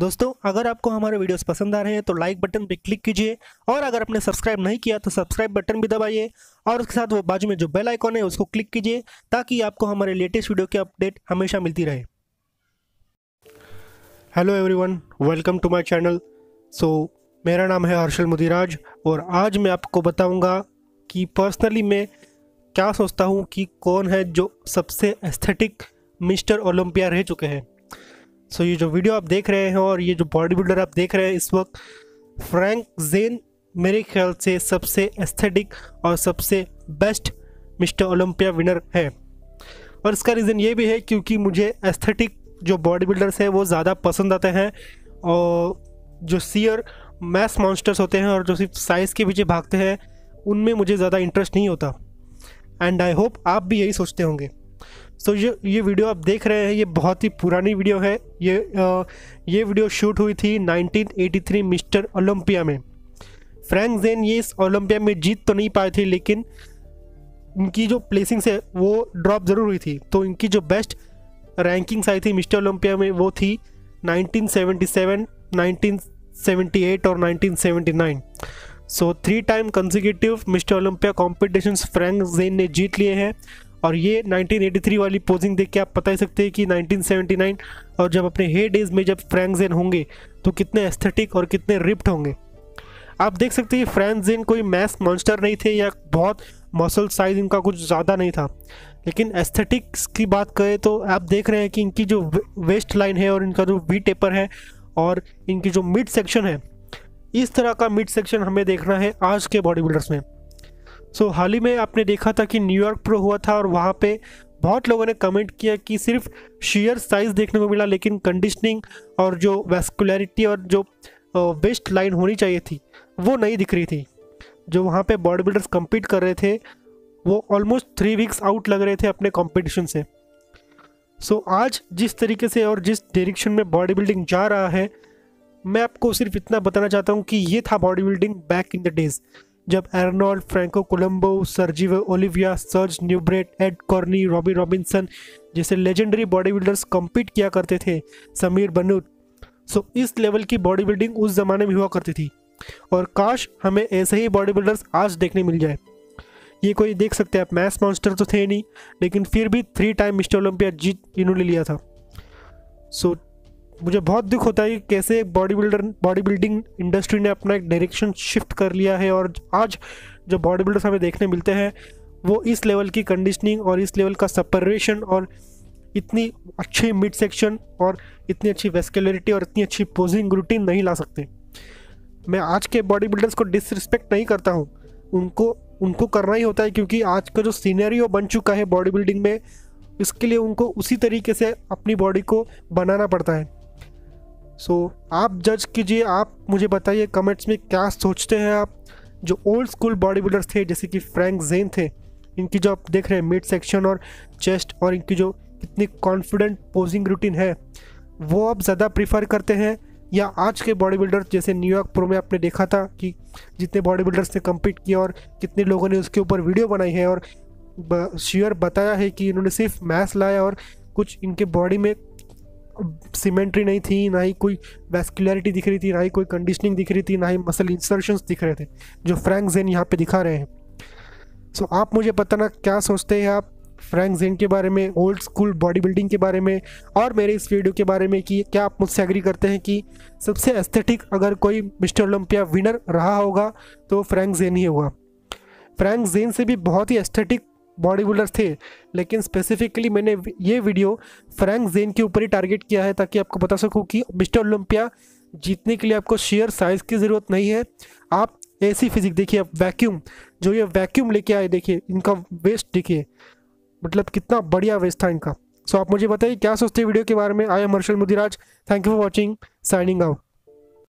दोस्तों अगर आपको हमारे वीडियोस पसंद आ रहे हैं तो लाइक बटन पे क्लिक कीजिए और अगर आपने सब्सक्राइब नहीं किया तो सब्सक्राइब बटन भी दबाइए और उसके साथ वो बाजू में जो बेल आइकॉन है उसको क्लिक कीजिए ताकि आपको हमारे लेटेस्ट वीडियो की अपडेट हमेशा मिलती रहे। Hello everyone, welcome to my channel. So मेरा नाम है हर्षुल मुदिराज और आज मैं आपको बताऊँगा कि पर्सनली मैं क्या सोचता हूँ कि कौन है जो सबसे एस्थेटिक मिस्टर ओलंपिया रह चुके हैं। सो ये जो वीडियो आप देख रहे हैं और ये जो बॉडी बिल्डर आप देख रहे हैं इस वक्त, फ्रैंक ज़ेन मेरे ख्याल से सबसे एस्थेटिक और सबसे बेस्ट मिस्टर ओलंपिया विनर है। और इसका रीज़न ये भी है क्योंकि मुझे एस्थेटिक जो बॉडी बिल्डर्स हैं वो ज़्यादा पसंद आते हैं और जो सीयर मैस मॉन्स्टर्स होते हैं और जो सिर्फ साइज़ के पीछे भागते हैं उनमें मुझे ज़्यादा इंटरेस्ट नहीं होता। एंड आई होप आप भी यही सोचते होंगे। सो ये वीडियो आप देख रहे हैं ये बहुत ही पुरानी वीडियो है। ये वीडियो शूट हुई थी 1983 मिस्टर ओलंपिया में। फ्रैंक ज़ेन ये इस ओलंपिया में जीत तो नहीं पाए थे लेकिन इनकी जो प्लेसिंग्स है वो ड्रॉप ज़रूर हुई थी। तो इनकी जो बेस्ट रैंकिंग्स आई थी मिस्टर ओलंपिया में वो थी 1977, 1978 और 1979। So 3 time consecutive Mister Olympia competitions Frank Zane ने जीत लिए हैं। और ये 1983 वाली पोजिंग देख के आप बता ही सकते हैं कि 1979 और जब अपने हे डेज में जब फ्रैंक ज़ेन होंगे तो कितने एस्थेटिक और कितने रिप्ड होंगे। आप देख सकते हैं फ्रैंक ज़ेन कोई मैस मॉन्स्टर नहीं थे या बहुत मसल साइज इनका कुछ ज़्यादा नहीं था, लेकिन एस्थेटिक्स की बात करें तो आप देख रहे हैं कि इनकी जो वेस्ट लाइन है और इनका जो वी टेपर है और इनकी जो मिड सेक्शन है, इस तरह का मिड सेक्शन हमें देखना है आज के बॉडी बिल्डर्स में। सो हाल ही में आपने देखा था कि न्यूयॉर्क प्रो हुआ था और वहाँ पे बहुत लोगों ने कमेंट किया कि सिर्फ शीयर साइज़ देखने को मिला लेकिन कंडीशनिंग और जो वैस्कुलरिटी और जो वेस्ट लाइन होनी चाहिए थी वो नहीं दिख रही थी। जो वहाँ पे बॉडी बिल्डर्स कम्पीट कर रहे थे वो ऑलमोस्ट 3 वीक्स आउट लग रहे थे अपने कॉम्पिटिशन से। सो आज जिस तरीके से और जिस डायरेक्शन में बॉडी बिल्डिंग जा रहा है, मैं आपको सिर्फ इतना बताना चाहता हूँ कि ये था body building back in the days जब Arnold, Franco Columbu, Serge Oliva, Serge Nubret, Ed Corney, Robby Robinson जैसे लेजेंडरी बॉडी बिल्डर्स कम्पीट किया करते थे, समीर बनूत। सो इस लेवल की बॉडी बिल्डिंग उस ज़माने में हुआ करती थी और काश हमें ऐसे ही बॉडी बिल्डर्स आज देखने मिल जाए। ये कोई देख सकते हैं आप मैस मॉन्स्टर तो थे नहीं लेकिन फिर भी 3 टाइम मिस्टर ओलंपिया जीत इन्होंने लिया था। सो मुझे बहुत दुख होता है कि कैसे बॉडी बिल्डिंग इंडस्ट्री ने अपना एक डायरेक्शन शिफ्ट कर लिया है और आज जो बॉडी बिल्डर्स हमें देखने मिलते हैं वो इस लेवल की कंडीशनिंग और इस लेवल का सेपरेशन और इतनी अच्छी मिड सेक्शन और इतनी अच्छी वैस्कुलरिटी और इतनी अच्छी पोजिंग रूटीन नहीं ला सकते। मैं आज के बॉडी बिल्डर्स को डिसरिस्पेक्ट नहीं करता हूँ, उनको करना ही होता है क्योंकि आज का जो सीनरियो बन चुका है बॉडी बिल्डिंग में इसके लिए उनको उसी तरीके से अपनी बॉडी को बनाना पड़ता है। सो आप जज कीजिए, आप मुझे बताइए कमेंट्स में क्या सोचते हैं आप। जो ओल्ड स्कूल बॉडी बिल्डर्स थे जैसे कि फ्रैंक ज़ेन थे, इनकी जो आप देख रहे हैं मिड सेक्शन और चेस्ट और इनकी जो इतनी कॉन्फिडेंट पोजिंग रूटीन है वो आप ज़्यादा प्रीफर करते हैं, या आज के बॉडी बिल्डर्स जैसे न्यूयॉर्क प्रो में आपने देखा था कि जितने बॉडी बिल्डर्स ने कम्पीट किया और कितने लोगों ने उसके ऊपर वीडियो बनाई है और श्योर बताया है कि इन्होंने सिर्फ मैस लाया और कुछ इनके बॉडी में सिमेंट्री नहीं थी, ना ही कोई वैस्कुलरिटी दिख रही थी, ना ही कोई कंडीशनिंग दिख रही थी, ना ही मसल इंसर्शंस दिख रहे थे जो फ्रैंक ज़ेन यहाँ पे दिखा रहे हैं। सो आप मुझे पता ना क्या सोचते हैं आप फ्रैंक ज़ेन के बारे में, ओल्ड स्कूल बॉडी बिल्डिंग के बारे में और मेरे इस वीडियो के बारे में कि क्या आप मुझसे एग्री करते हैं कि सबसे एस्थेटिक अगर कोई मिस्टर ओलंपिया विनर रहा होगा तो फ्रैंक ज़ेन ही होगा। फ्रैंक ज़ेन से भी बहुत ही एस्थेटिक बॉडी बिल्डर्स थे लेकिन स्पेसिफिकली मैंने ये वीडियो फ्रैंक ज़ेन के ऊपर ही टारगेट किया है ताकि आपको बता सकूं कि मिस्टर ओलंपिया जीतने के लिए आपको शेयर साइज़ की ज़रूरत नहीं है। आप ऐसी फिजिक देखिए, आप वैक्यूम जो ये वैक्यूम लेके आए देखिए, इनका वेस्ट देखिए, मतलब कितना बढ़िया वेस्ट था इनका। सो आप मुझे बताइए क्या सोचते हैं वीडियो के बारे में। I am Harshul Mudiraj, thank you for watching, signing out.